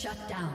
Shut down.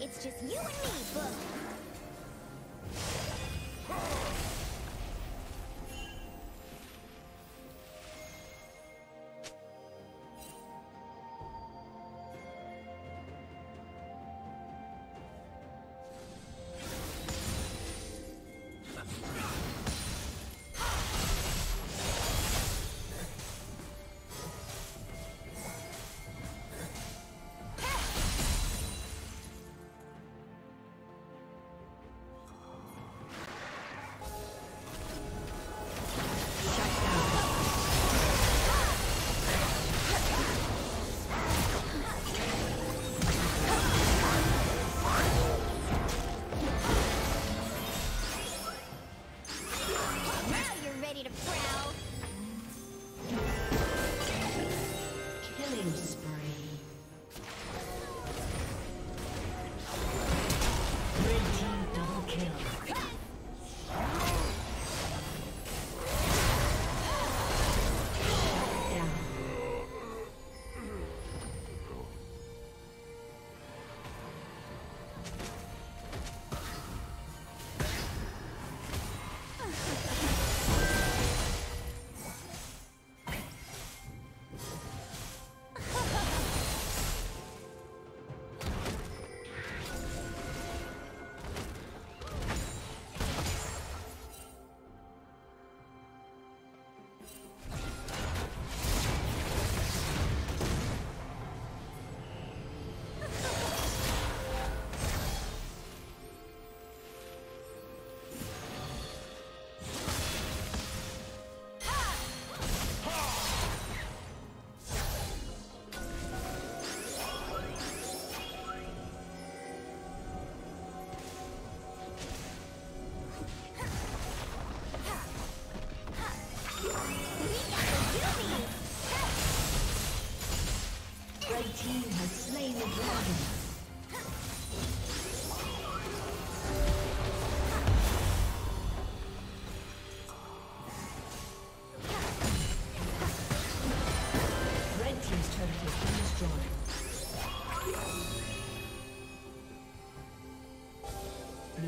It's just you and me, Book.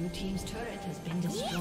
Blue team's turret has been destroyed.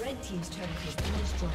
Red team's turret has been destroyed.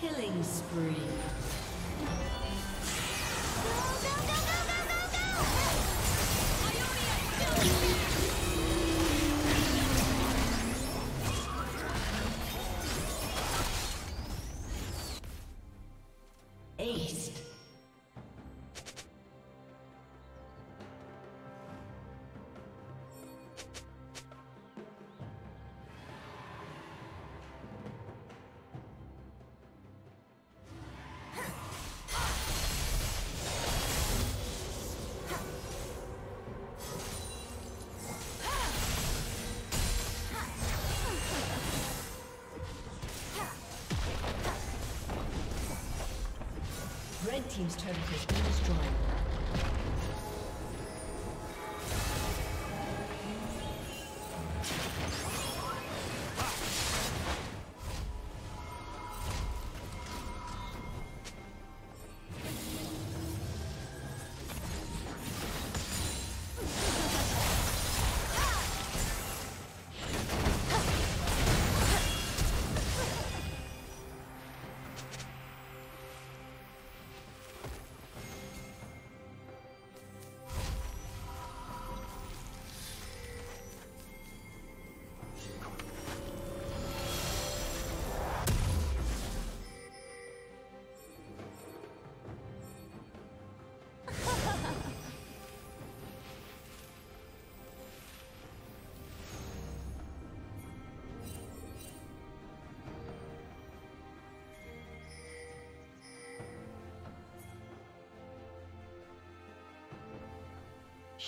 Killing spree. Red team's turret has been destroyed.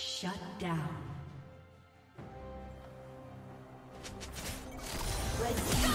Shut down. Red team.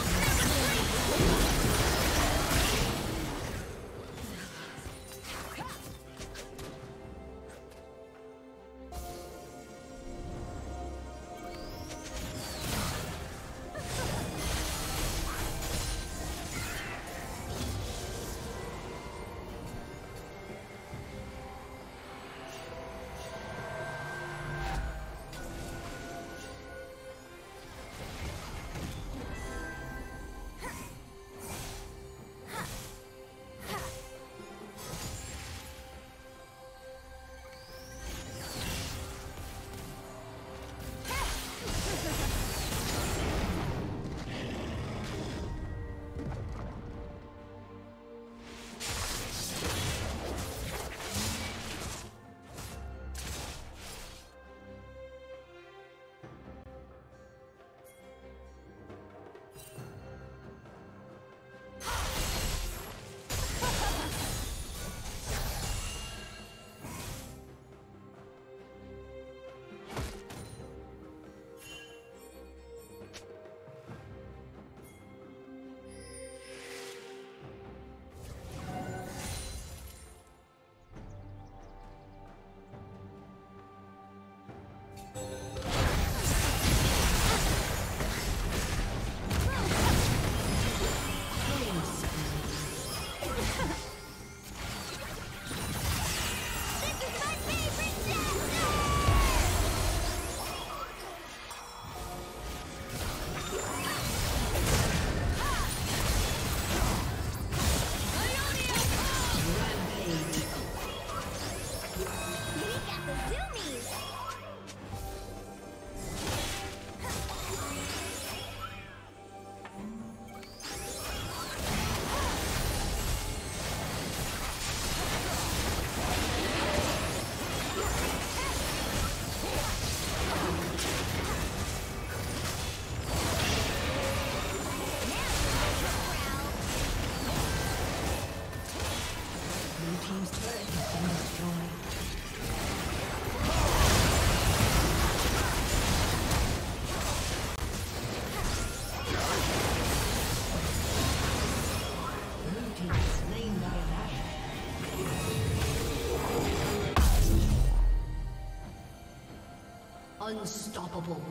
Unstoppable.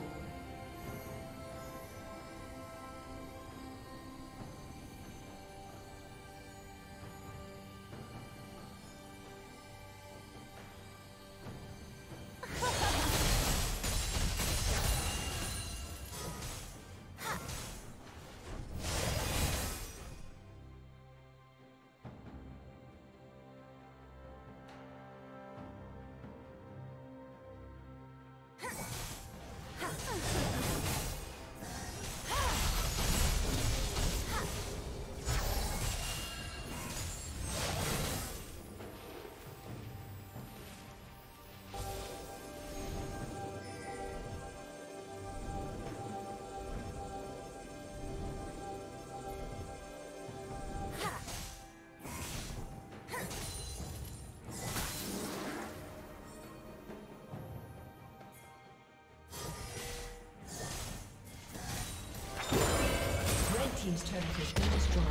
Team's turret has been destroyed.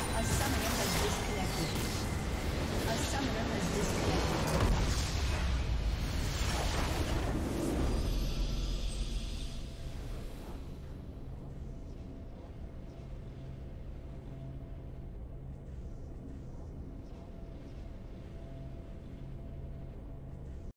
A summoner has disconnected. A summoner